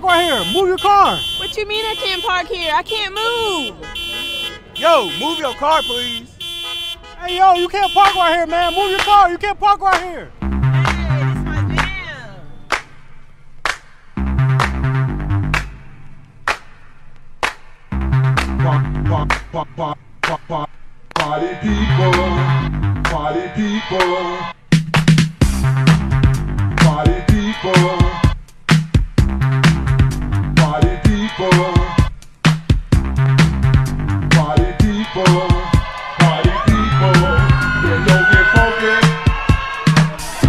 park right here. Move your car. What you mean I can't park here? I can't move. Yo, move your car, please. Hey, yo, you can't park right here, man. Move your car. You can't park right here. Party people, party people, party people, party people, party people, party people, they don't get funky.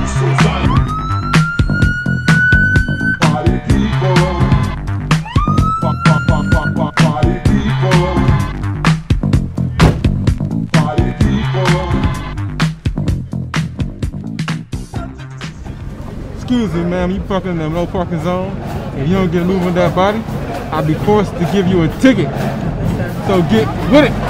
So sorry. Party people, party people. Excuse me, ma'am, you parking in the no parking zone. If you don't get moving that body, I'll be forced to give you a ticket. So get with it.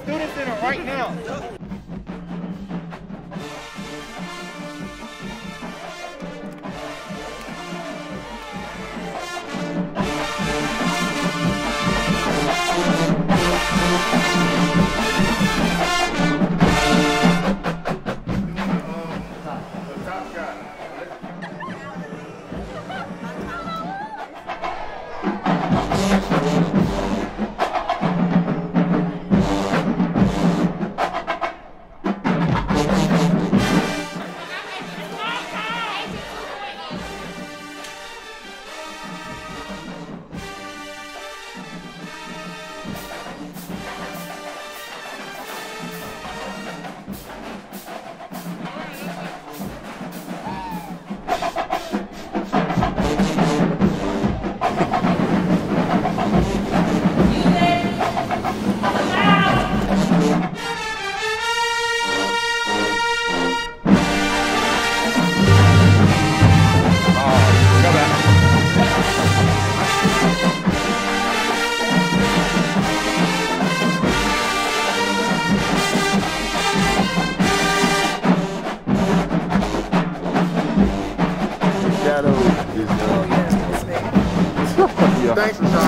Students in it right now. Thanks for